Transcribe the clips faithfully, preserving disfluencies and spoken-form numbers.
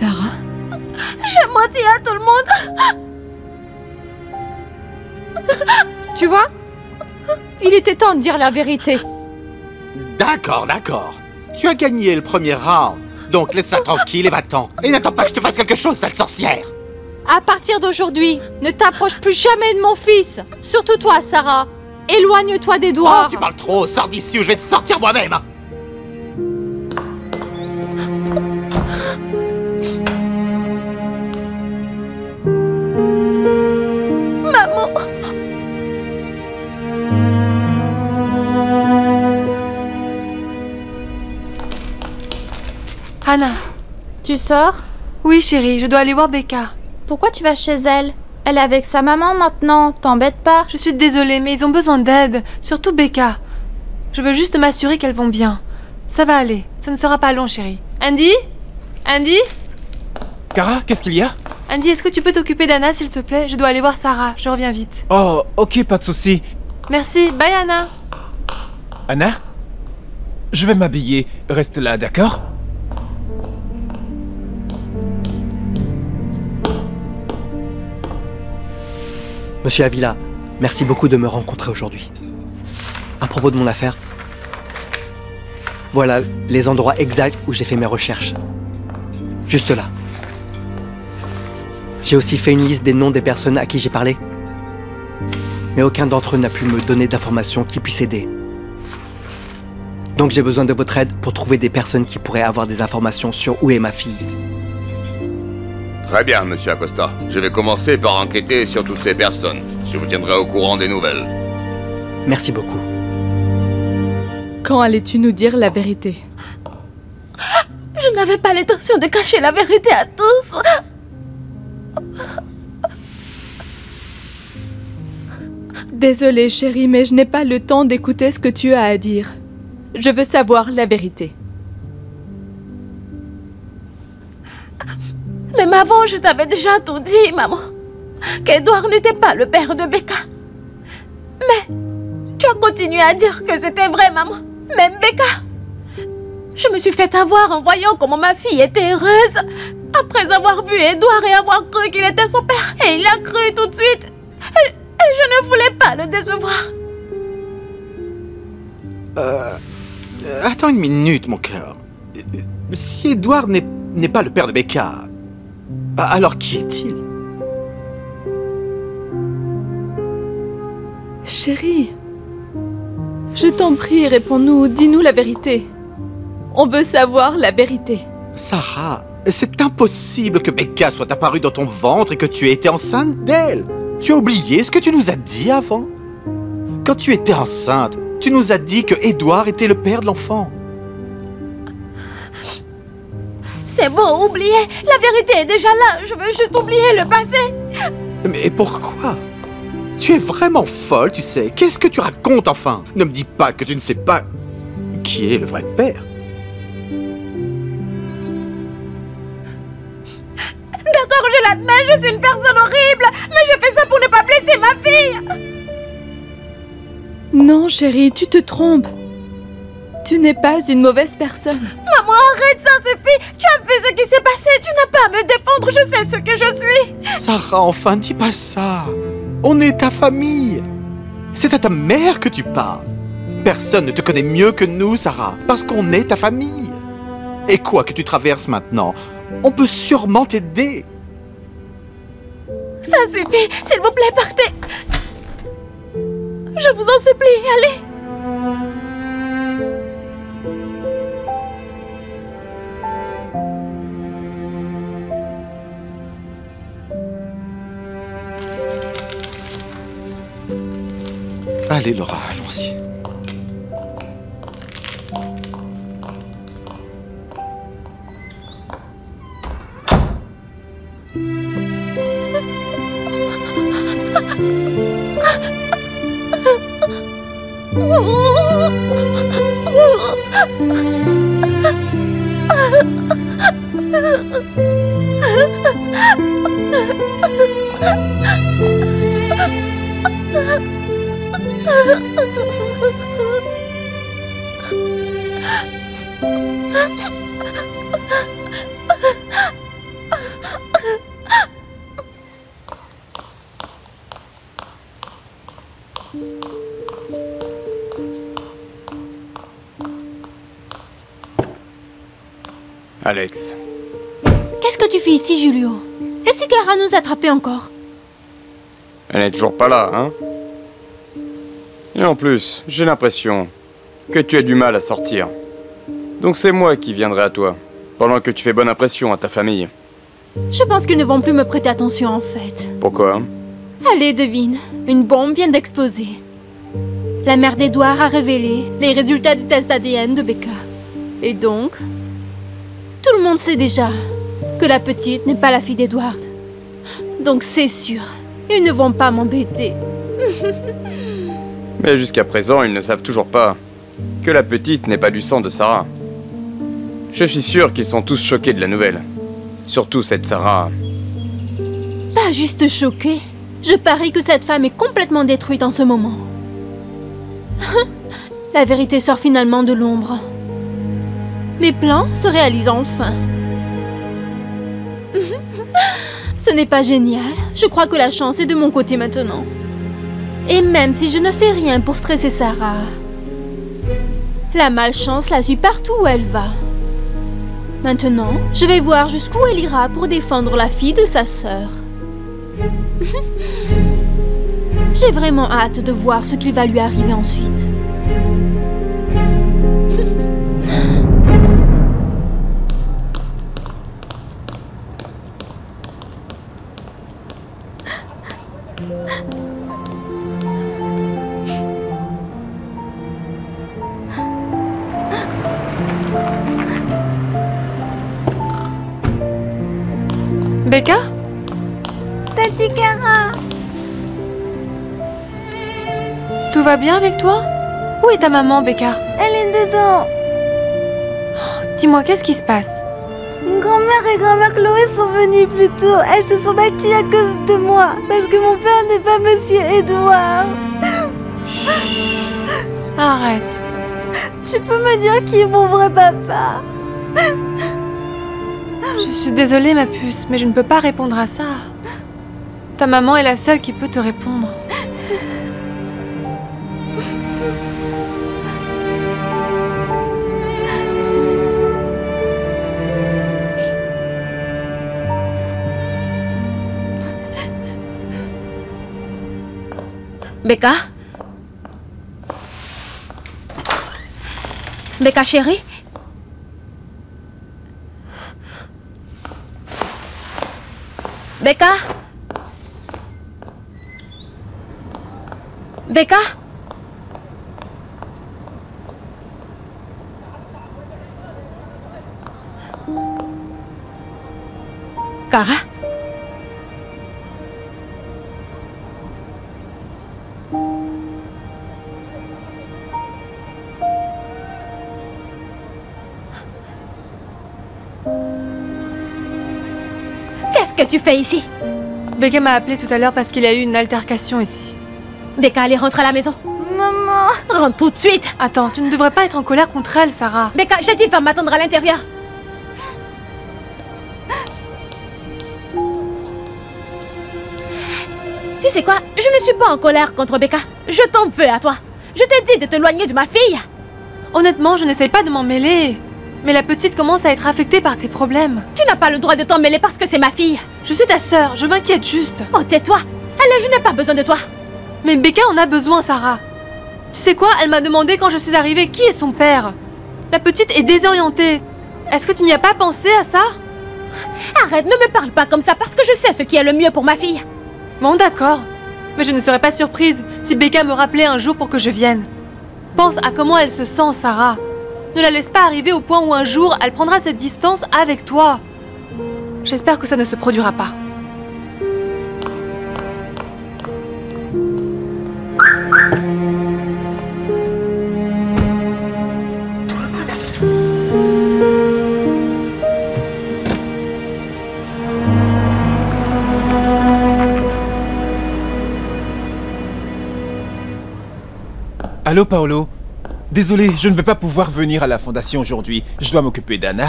Sarah? J'ai menti à tout le monde. Tu vois? Il était temps de dire la vérité. D'accord, d'accord. Tu as gagné le premier round. Donc laisse-la tranquille et va-t'en. Et n'attends pas que je te fasse quelque chose, sale sorcière. À partir d'aujourd'hui, ne t'approche plus jamais de mon fils. Surtout toi, Sarah. Éloigne-toi d'Edouard. Oh, tu parles trop. Sors d'ici ou je vais te sortir moi-même. Anna, tu sors? Oui chérie, je dois aller voir Becca. Pourquoi tu vas chez elle? Elle est avec sa maman maintenant, t'embête pas. Je suis désolée, mais ils ont besoin d'aide, surtout Becca. Je veux juste m'assurer qu'elles vont bien. Ça va aller, ce ne sera pas long chérie. Andy? Andy? Kara, qu'est-ce qu'il y a? Andy, est-ce que tu peux t'occuper d'Anna s'il te plaît? Je dois aller voir Sarah, je reviens vite. Oh, ok, pas de souci. Merci, bye Anna. Anna? Je vais m'habiller, reste là, d'accord? Monsieur Avila, merci beaucoup de me rencontrer aujourd'hui. À propos de mon affaire, voilà les endroits exacts où j'ai fait mes recherches. Juste là. J'ai aussi fait une liste des noms des personnes à qui j'ai parlé. Mais aucun d'entre eux n'a pu me donner d'informations qui puissent aider. Donc j'ai besoin de votre aide pour trouver des personnes qui pourraient avoir des informations sur où est ma fille. Très bien, Monsieur Acosta. Je vais commencer par enquêter sur toutes ces personnes. Je vous tiendrai au courant des nouvelles. Merci beaucoup. Quand allais-tu nous dire la vérité? Je n'avais pas l'intention de cacher la vérité à tous. Désolée, chérie, mais je n'ai pas le temps d'écouter ce que tu as à dire. Je veux savoir la vérité. Mais maman, je t'avais déjà tout dit, maman, qu'Edouard n'était pas le père de Becca. Mais tu as continué à dire que c'était vrai, maman, même Becca. Je me suis fait avoir en voyant comment ma fille était heureuse. Après avoir vu Edouard et avoir cru qu'il était son père, et il a cru tout de suite. Et, et je ne voulais pas le décevoir. Euh... Attends une minute, mon cœur. Si Edouard n'est pas le père de Becca... alors qui est-il? Chérie, je t'en prie, réponds-nous, dis-nous la vérité. On veut savoir la vérité. Sarah, c'est impossible que Becca soit apparue dans ton ventre et que tu aies été enceinte d'elle. Tu as oublié ce que tu nous as dit avant. Quand tu étais enceinte, tu nous as dit que Edouard était le père de l'enfant. C'est bon, oubliez. La vérité est déjà là. Je veux juste oublier le passé. Mais pourquoi? Tu es vraiment folle, tu sais. Qu'est-ce que tu racontes, enfin? Ne me dis pas que tu ne sais pas qui est le vrai père. D'accord, je l'admets, je suis une personne horrible. Mais j'ai fait ça pour ne pas blesser ma fille. Non, chérie, tu te trompes. Tu n'es pas une mauvaise personne. Maman, arrête, ça suffit. Tu as vu ce qui s'est passé. Tu n'as pas à me défendre, je sais ce que je suis. Sarah, enfin, dis pas ça. On est ta famille. C'est à ta mère que tu parles. Personne ne te connaît mieux que nous, Sarah, parce qu'on est ta famille. Et quoi que tu traverses maintenant, on peut sûrement t'aider. Ça suffit, s'il vous plaît, partez. Je vous en supplie, allez. Allez, Laura, allons-y. Alex. Qu'est-ce que tu fais ici, Julio? Et si Kara nous attrapait encore? Elle n'est toujours pas là, hein? Et en plus, j'ai l'impression que tu as du mal à sortir. Donc c'est moi qui viendrai à toi, pendant que tu fais bonne impression à ta famille. Je pense qu'ils ne vont plus me prêter attention en fait. Pourquoi? Allez, devine. Une bombe vient d'exploser. La mère d'Edouard a révélé les résultats des tests A D N de Becca. Et donc, tout le monde sait déjà que la petite n'est pas la fille d'Edouard. Donc c'est sûr, ils ne vont pas m'embêter. Mais jusqu'à présent, ils ne savent toujours pas que la petite n'est pas du sang de Sarah. Je suis sûr qu'ils sont tous choqués de la nouvelle. Surtout cette Sarah. Pas juste choquée. Je parie que cette femme est complètement détruite en ce moment. La vérité sort finalement de l'ombre. Mes plans se réalisent enfin. Ce n'est pas génial. Je crois que la chance est de mon côté maintenant. Et même si je ne fais rien pour stresser Sarah, la malchance la suit partout où elle va. Maintenant, je vais voir jusqu'où elle ira pour défendre la fille de sa sœur. J'ai vraiment hâte de voir ce qu'il va lui arriver ensuite. Becca? Tati Kara! Tout va bien avec toi? Où est ta maman, Becca? Elle est dedans. Oh, dis-moi, qu'est-ce qui se passe? Grand-mère et grand-mère Chloé sont venues plus tôt. Elles se sont battues à cause de moi, parce que mon père n'est pas Monsieur Edouard. Chut. Arrête. Tu peux me dire qui est mon vrai papa? Je suis désolée, ma puce, mais je ne peux pas répondre à ça. Ta maman est la seule qui peut te répondre. Becca? Becca, chérie? Becca? Becca? Kara? Qu'est-ce que tu fais ici? Becca m'a appelé tout à l'heure parce qu'il y a eu une altercation ici. Becca, allez, rentre à la maison. Maman, rentre tout de suite. Attends, tu ne devrais pas être en colère contre elle, Sarah. Becca, j'ai dit, va m'attendre à l'intérieur. Tu sais quoi? Je ne suis pas en colère contre Becca. Je t'en veux à toi. Je t'ai dit de t'éloigner de ma fille. Honnêtement, je n'essaye pas de m'en mêler. Mais la petite commence à être affectée par tes problèmes. Tu n'as pas le droit de t'en mêler parce que c'est ma fille. Je suis ta sœur, je m'inquiète juste. Oh, tais-toi. Allez, je n'ai pas besoin de toi. Mais Becca en a besoin, Sarah. Tu sais quoi? Elle m'a demandé quand je suis arrivée qui est son père. La petite est désorientée. Est-ce que tu n'y as pas pensé à ça? Arrête, ne me parle pas comme ça parce que je sais ce qui est le mieux pour ma fille. Bon, d'accord. Mais je ne serais pas surprise si Becca me rappelait un jour pour que je vienne. Pense à comment elle se sent, Sarah. Ne la laisse pas arriver au point où un jour, elle prendra cette distance avec toi. J'espère que ça ne se produira pas. Allô, Paolo? Désolé, je ne vais pas pouvoir venir à la fondation aujourd'hui. Je dois m'occuper d'Anna.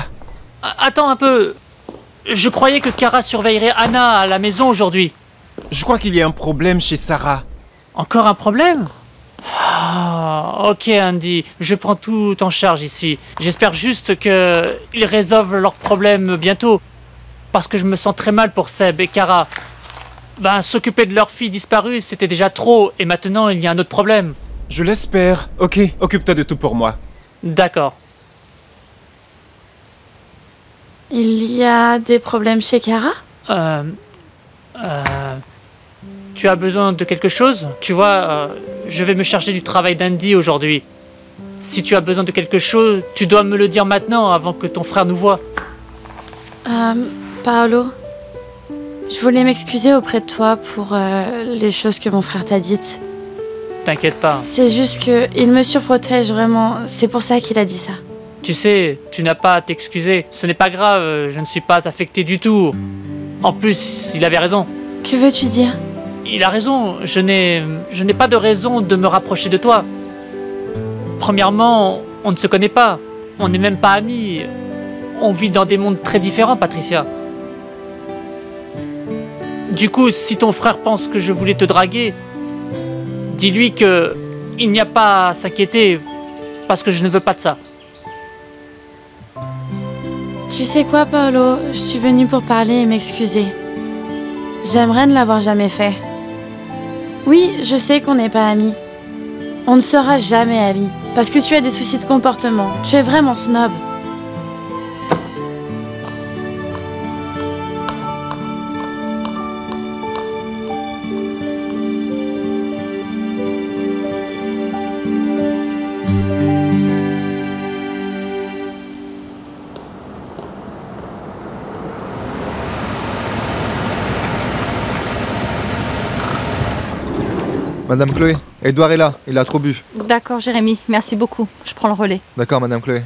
Attends un peu. Je croyais que Kara surveillerait Anna à la maison aujourd'hui. Je crois qu'il y a un problème chez Sarah. Encore un problème? Ah, ok Andy, je prends tout en charge ici. J'espère juste qu'ils résolvent leurs problèmes bientôt. Parce que je me sens très mal pour Seb et Kara. Ben, s'occuper de leur fille disparue, c'était déjà trop, et maintenant il y a un autre problème. Je l'espère. Ok, occupe-toi de tout pour moi. D'accord. Il y a des problèmes chez Kara ? Euh... Euh... Tu as besoin de quelque chose ? Tu vois, euh, je vais me charger du travail d'Andy aujourd'hui. Si tu as besoin de quelque chose, tu dois me le dire maintenant, avant que ton frère nous voie. Euh... Paolo, je voulais m'excuser auprès de toi pour euh, les choses que mon frère t'a dites. T'inquiète pas. C'est juste qu'il me surprotège vraiment, c'est pour ça qu'il a dit ça. Tu sais, tu n'as pas à t'excuser. Ce n'est pas grave, je ne suis pas affectée du tout. En plus, il avait raison. Que veux-tu dire? Il a raison, je n'ai je n'ai pas de raison de me rapprocher de toi. Premièrement, on ne se connaît pas. On n'est même pas amis. On vit dans des mondes très différents, Patricia. Du coup, si ton frère pense que je voulais te draguer, dis-lui que il n'y a pas à s'inquiéter parce que je ne veux pas de ça. Tu sais quoi, Paolo? Je suis venue pour parler et m'excuser. J'aimerais ne l'avoir jamais fait. Oui, je sais qu'on n'est pas amis. On ne sera jamais amis. Parce que tu as des soucis de comportement. Tu es vraiment snob. Madame Chloé, Edouard est là, il a trop bu. D'accord Jérémy, merci beaucoup, je prends le relais. D'accord Madame Chloé.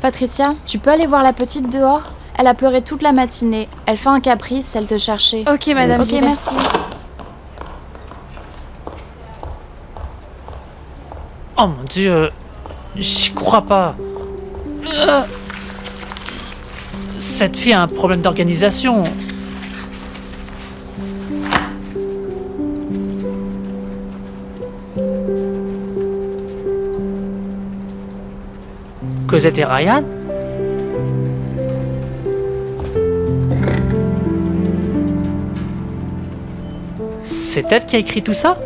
Patricia, tu peux aller voir la petite dehors? Elle a pleuré toute la matinée, elle fait un caprice, elle te cherchait. Ok Madame. Ok merci. Oh mon Dieu, j'y crois pas. Cette fille a un problème d'organisation. Cosette et Ryan ? C'est elle qui a écrit tout ça ?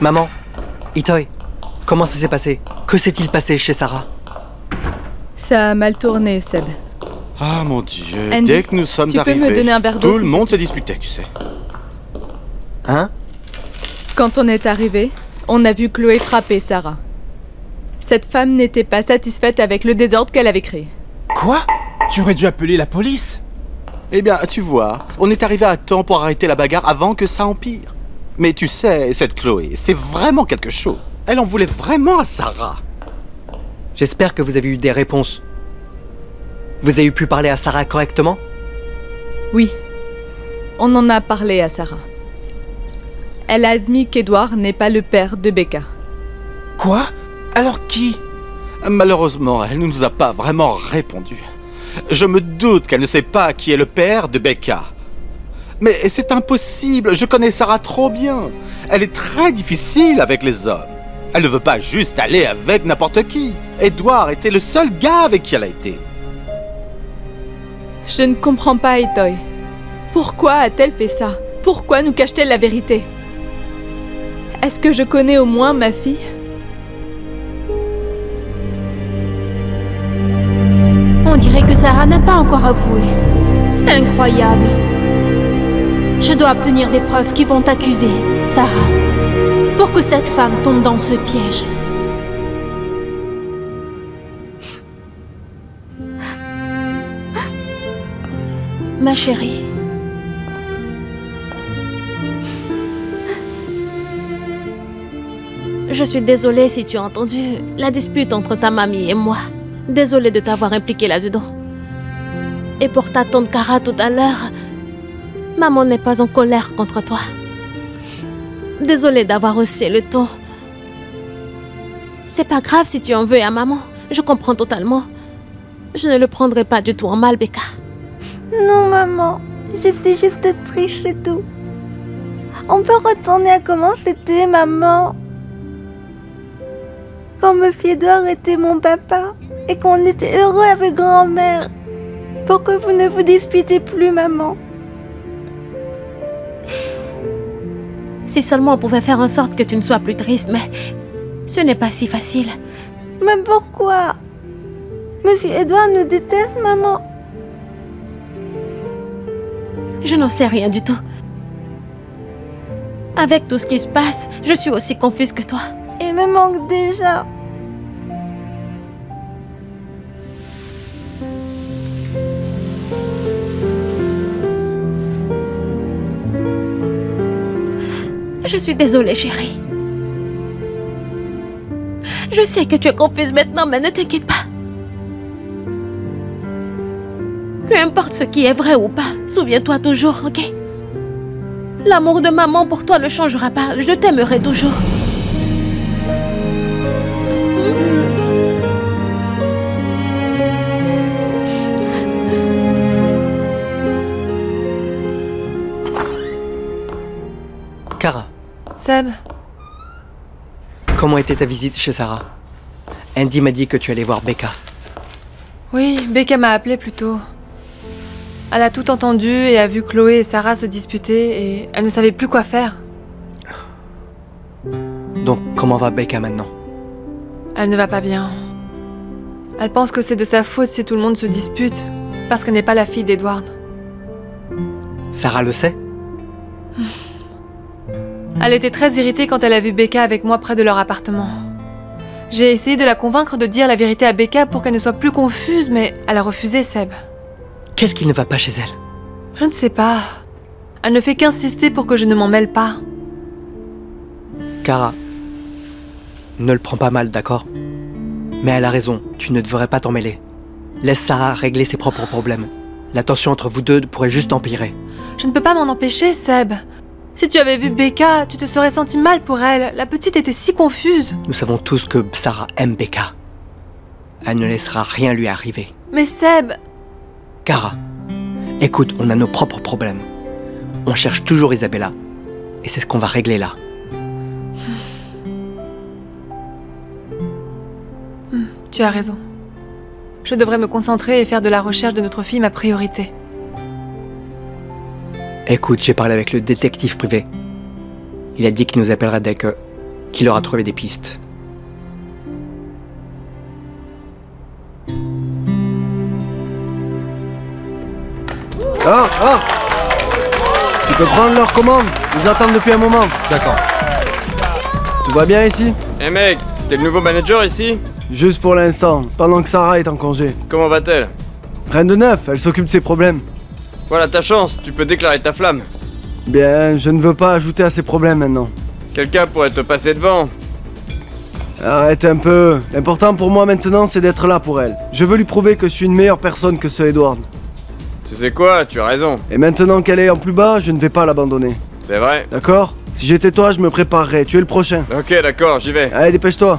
Maman, Itoy, comment ça s'est passé? Que s'est-il passé chez Sarah? Ça a mal tourné, Seb. Ah mon Dieu, Andy, dès que nous sommes tu arrivés, peux me donner un verre d'eau, tout le monde se disputait, tu sais. Hein? Quand on est arrivé, on a vu Chloé frapper Sarah. Cette femme n'était pas satisfaite avec le désordre qu'elle avait créé. Quoi? Tu aurais dû appeler la police? Eh bien, tu vois, on est arrivé à temps pour arrêter la bagarre avant que ça empire. Mais tu sais, cette Chloé, c'est vraiment quelque chose. Elle en voulait vraiment à Sarah. J'espère que vous avez eu des réponses. Vous avez pu parler à Sarah correctement? Oui. On en a parlé à Sarah. Elle a admis qu'Edouard n'est pas le père de Becca. Quoi? Alors qui? Malheureusement, elle ne nous a pas vraiment répondu. Je me doute qu'elle ne sait pas qui est le père de Becca. Mais c'est impossible, je connais Sarah trop bien. Elle est très difficile avec les hommes. Elle ne veut pas juste aller avec n'importe qui. Edouard était le seul gars avec qui elle a été. Je ne comprends pas, Itoy. Pourquoi a-t-elle fait ça? Pourquoi nous cache-t-elle la vérité? Est-ce que je connais au moins ma fille? On dirait que Sarah n'a pas encore avoué. Incroyable. Je dois obtenir des preuves qui vont accuser Sarah, pour que cette femme tombe dans ce piège. ma chérie. Je suis désolée si tu as entendu la dispute entre ta mamie et moi. Désolée de t'avoir impliquée là-dedans. Et pour ta tante Kara tout à l'heure, maman n'est pas en colère contre toi. Désolée d'avoir haussé le ton. C'est pas grave si tu en veux à maman. Je comprends totalement. Je ne le prendrai pas du tout en mal, Becca. Non, maman. Je suis juste triste et tout. On peut retourner à comment c'était, maman. Quand Monsieur Edouard était mon papa et qu'on était heureux avec grand-mère, pour que vous ne vous disputez plus, maman. Si seulement on pouvait faire en sorte que tu ne sois plus triste, mais ce n'est pas si facile. Mais pourquoi? Monsieur Edouard nous déteste, maman. Je n'en sais rien du tout. Avec tout ce qui se passe, je suis aussi confuse que toi. Il me manque déjà. Je suis désolée, chérie. Je sais que tu es confuse maintenant, mais ne t'inquiète pas. Peu importe ce qui est vrai ou pas, souviens-toi toujours, ok? L'amour de maman pour toi ne changera pas. Je t'aimerai toujours. Kara. Seb. Comment était ta visite chez Sarah? Andy m'a dit que tu allais voir Becca. Oui, Becca m'a appelé plus tôt. Elle a tout entendu et a vu Chloé et Sarah se disputer et elle ne savait plus quoi faire. Donc, comment va Becca maintenant? Elle ne va pas bien. Elle pense que c'est de sa faute si tout le monde se dispute, parce qu'elle n'est pas la fille d'Edouard. Sarah le sait? Elle était très irritée quand elle a vu Becca avec moi près de leur appartement. J'ai essayé de la convaincre de dire la vérité à Becca pour qu'elle ne soit plus confuse, mais elle a refusé, Seb. Qu'est-ce qui ne va pas chez elle? Je ne sais pas. Elle ne fait qu'insister pour que je ne m'en mêle pas. Kara, ne le prends pas mal, d'accord? Mais elle a raison, tu ne devrais pas t'en mêler. Laisse Sarah régler ses propres problèmes. La tension entre vous deux pourrait juste empirer. Je ne peux pas m'en empêcher, Seb. Si tu avais vu Becca, tu te serais senti mal pour elle. La petite était si confuse. Nous savons tous que Sarah aime Becca. Elle ne laissera rien lui arriver. Mais Seb... Kara, écoute, on a nos propres problèmes. On cherche toujours Isabella. Et c'est ce qu'on va régler là. Hmm, tu as raison. Je devrais me concentrer et faire de la recherche de notre fille ma priorité. Écoute, j'ai parlé avec le détective privé. Il a dit qu'il nous appellera dès que... qu'il aura trouvé des pistes. Oh, oh! Tu peux prendre leur commande. Ils attendent depuis un moment. D'accord. Tout va bien ici? Eh hey mec, t'es le nouveau manager ici? Juste pour l'instant, pendant que Sarah est en congé. Comment va-t-elle? Rien de neuf, elle s'occupe de ses problèmes. Voilà ta chance, tu peux déclarer ta flamme. Bien, je ne veux pas ajouter à ces problèmes maintenant. Quelqu'un pourrait te passer devant. Arrête un peu. L'important pour moi maintenant, c'est d'être là pour elle. Je veux lui prouver que je suis une meilleure personne que ce Edouard. Tu sais quoi, tu as raison. Et maintenant qu'elle est en plus bas, je ne vais pas l'abandonner. C'est vrai. D'accord? Si j'étais toi, je me préparerais. Tu es le prochain. Ok, d'accord, j'y vais. Allez, dépêche-toi.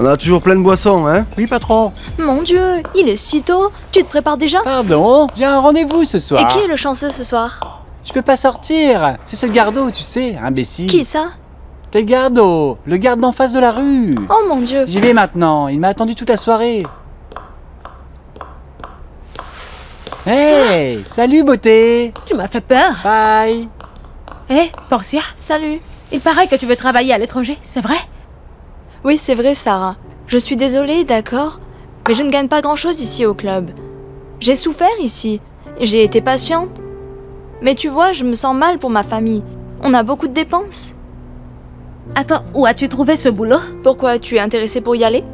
On a toujours plein de boissons, hein? Oui, patron. Mon Dieu, il est si tôt. Tu te prépares déjà? Pardon, j'ai un rendez-vous ce soir. Et qui est le chanceux ce soir? Je peux pas sortir. C'est ce gardeau, tu sais, imbécile. Qui ça? T'es gardeau, le garde d'en face de la rue. Oh mon Dieu. J'y vais maintenant, il m'a attendu toute la soirée. Hey, salut beauté. Tu m'as fait peur. Bye. Hey, Portia. Salut. Il paraît que tu veux travailler à l'étranger, c'est vrai? Oui, c'est vrai, Sarah. Je suis désolée, d'accord, mais je ne gagne pas grand-chose ici au club. J'ai souffert ici. J'ai été patiente. Mais tu vois, je me sens mal pour ma famille. On a beaucoup de dépenses. Attends, où as-tu trouvé ce boulot? Pourquoi? Tu es intéressée pour y aller?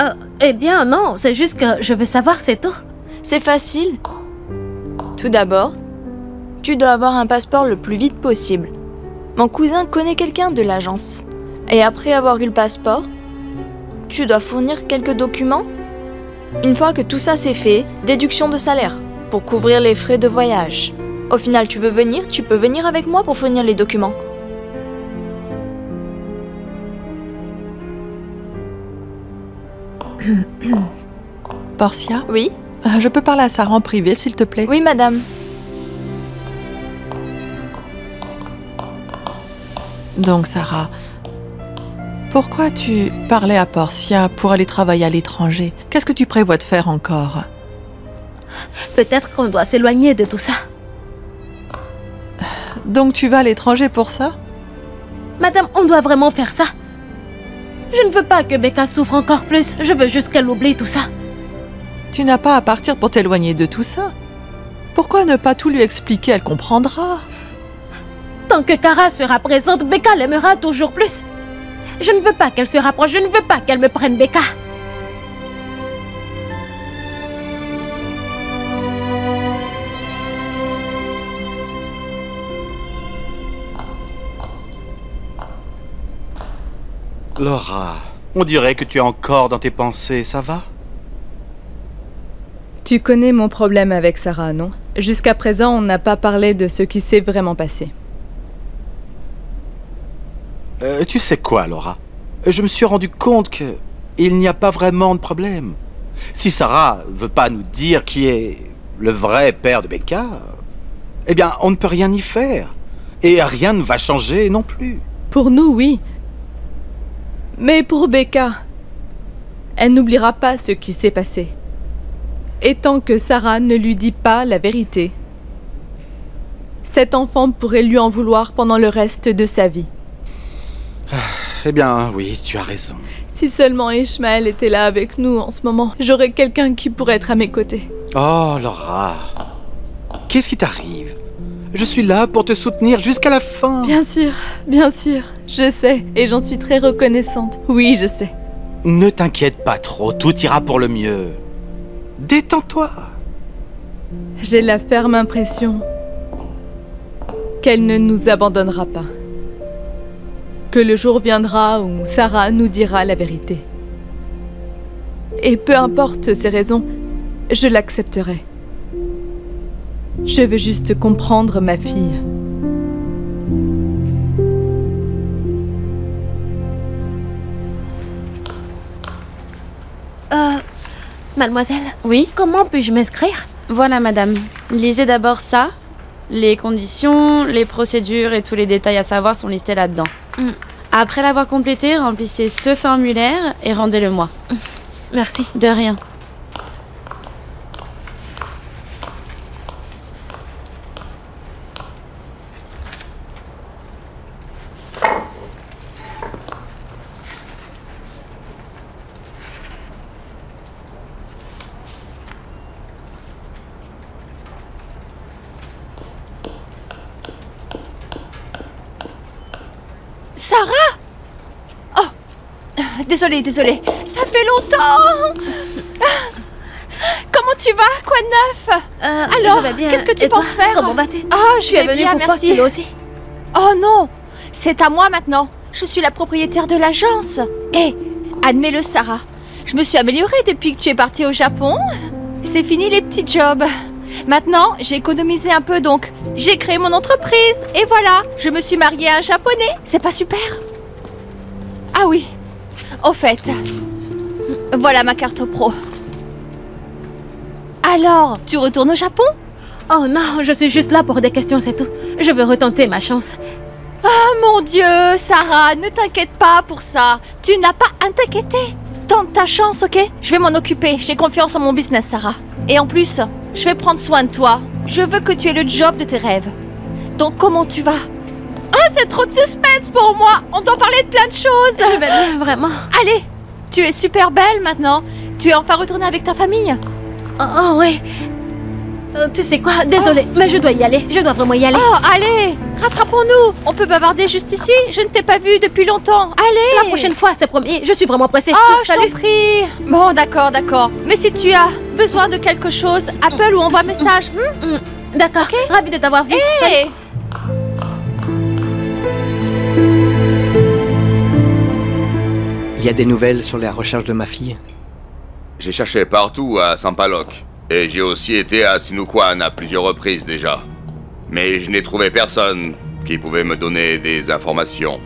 Euh, eh bien, non, c'est juste que je veux savoir, c'est tout. C'est facile. Tout d'abord, tu dois avoir un passeport le plus vite possible. Mon cousin connaît quelqu'un de l'agence. Et après avoir eu le passeport, tu dois fournir quelques documents. Une fois que tout ça c'est fait, déduction de salaire pour couvrir les frais de voyage. Au final, tu veux venir, tu peux venir avec moi pour fournir les documents. Portia? Oui? Euh, je peux parler à Sarah en privé, s'il te plaît? Oui, madame. Donc, Sarah, pourquoi tu parlais à Portia pour aller travailler à l'étranger? Qu'est-ce que tu prévois de faire encore? Peut-être qu'on doit s'éloigner de tout ça. Donc, tu vas à l'étranger pour ça? Madame, on doit vraiment faire ça. Je ne veux pas que Becca souffre encore plus. Je veux juste qu'elle oublie tout ça. Tu n'as pas à partir pour t'éloigner de tout ça. Pourquoi ne pas tout lui expliquer? Elle comprendra. Tant que Kara sera présente, Becca l'aimera toujours plus. Je ne veux pas qu'elle se rapproche. Je ne veux pas qu'elle me prenne Becca. Laura, on dirait que tu es encore dans tes pensées, ça va? Tu connais mon problème avec Sarah, non? Jusqu'à présent, on n'a pas parlé de ce qui s'est vraiment passé. Euh, tu sais quoi, Laura? Je me suis rendu compte que il n'y a pas vraiment de problème. Si Sarah veut pas nous dire qui est le vrai père de Becca, eh bien, on ne peut rien y faire. Et rien ne va changer non plus. Pour nous, oui. Mais pour Becca, elle n'oubliera pas ce qui s'est passé. Et tant que Sarah ne lui dit pas la vérité, cet enfant pourrait lui en vouloir pendant le reste de sa vie. Ah, eh bien, oui, tu as raison. Si seulement Ishmael était là avec nous en ce moment, j'aurais quelqu'un qui pourrait être à mes côtés. Oh, Laura, qu'est-ce qui t'arrive? Je suis là pour te soutenir jusqu'à la fin. Bien sûr, bien sûr, je sais, et j'en suis très reconnaissante. Oui, je sais. Ne t'inquiète pas trop, tout ira pour le mieux. Détends-toi. J'ai la ferme impression qu'elle ne nous abandonnera pas. Que le jour viendra où Sarah nous dira la vérité. Et peu importe ses raisons, je l'accepterai. Je veux juste comprendre ma fille. Euh... Mademoiselle? Oui? Comment puis-je m'inscrire? Voilà, madame. Lisez d'abord ça. Les conditions, les procédures et tous les détails à savoir sont listés là-dedans. Mm. Après l'avoir complété, remplissez ce formulaire et rendez-le-moi. Merci. De rien. Désolée, désolée, ça fait longtemps. Comment tu vas? Quoi de neuf? euh, Alors, qu'est-ce que tu penses faire? Comment vas-tu? Oh, je vais bien, merci. Aussi. Oh non, c'est à moi maintenant. Je suis la propriétaire de l'agence. Hé, hey, admets-le, Sarah. Je me suis améliorée depuis que tu es partie au Japon. C'est fini les petits jobs. Maintenant, j'ai économisé un peu, donc j'ai créé mon entreprise. Et voilà, je me suis mariée à un Japonais. C'est pas super? Ah oui. Au fait, voilà ma carte pro. Alors, tu retournes au Japon? Oh non, je suis juste là pour des questions, c'est tout. Je veux retenter ma chance. Ah mon Dieu, Sarah, ne t'inquiète pas pour ça. Tu n'as pas à t'inquiéter. Tente ta chance, ok? Je vais m'en occuper. J'ai confiance en mon business, Sarah. Et en plus, je vais prendre soin de toi. Je veux que tu aies le job de tes rêves. Donc, comment tu vas? Oh, c'est trop de suspense pour moi. On doit parler de plein de choses. Je vais bien, vraiment. Allez, tu es super belle maintenant. Tu es enfin retournée avec ta famille. Oh, oh ouais. Euh, tu sais quoi? Désolée, oh. Mais je dois y aller. Je dois vraiment y aller. Oh, allez, rattrapons-nous. On peut bavarder juste ici. Je ne t'ai pas vue depuis longtemps. Allez. La prochaine fois, c'est promis. Je suis vraiment pressée. Oh, je t'en prie. Bon, d'accord, d'accord. Mais si tu as besoin de quelque chose, appelle ou envoie un message. Hmm? D'accord, okay? Ravi de t'avoir vu. Hey! Il y a des nouvelles sur la recherche de ma fille? J'ai cherché partout à Saint-Paloc. Et j'ai aussi été à Sinukuan à plusieurs reprises déjà. Mais je n'ai trouvé personne qui pouvait me donner des informations.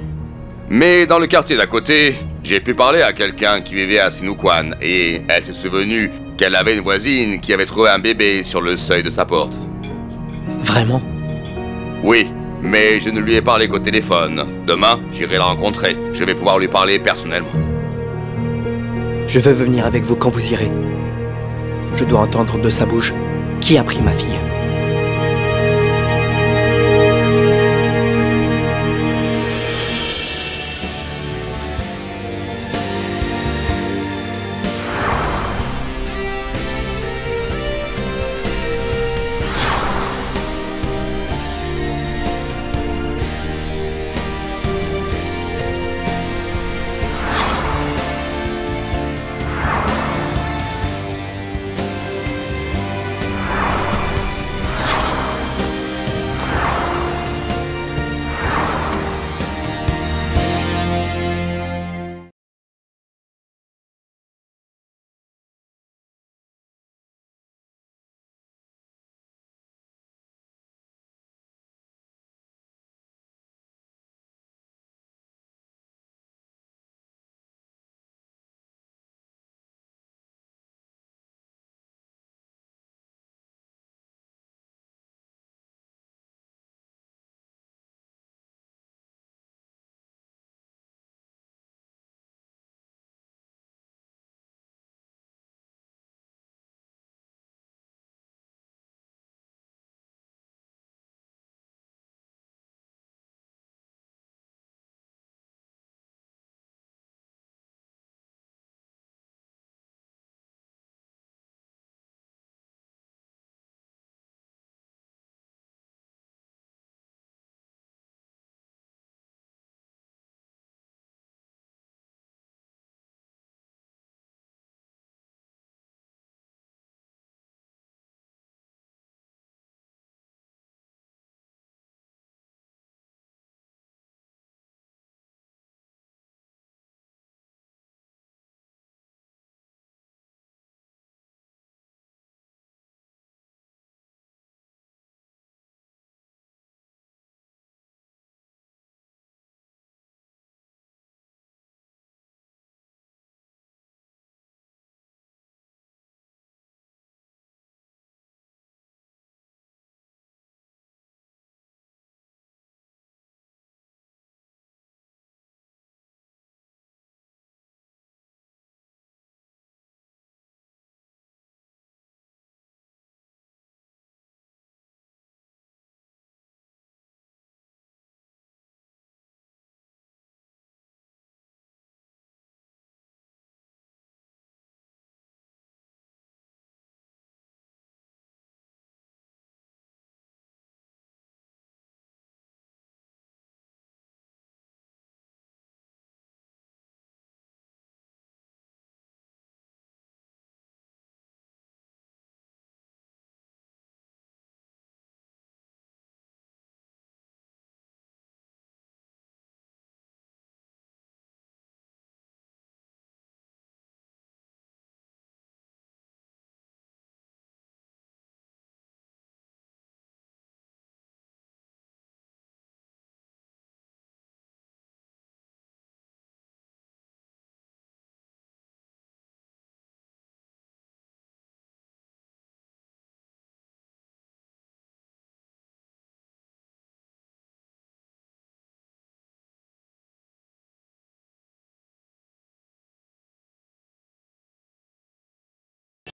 Mais dans le quartier d'à côté, j'ai pu parler à quelqu'un qui vivait à Sinukuan et elle s'est souvenue qu'elle avait une voisine qui avait trouvé un bébé sur le seuil de sa porte. Vraiment? Oui, mais je ne lui ai parlé qu'au téléphone. Demain, j'irai la rencontrer. Je vais pouvoir lui parler personnellement. Je veux venir avec vous quand vous irez. Je dois entendre de sa bouche qui a pris ma fille.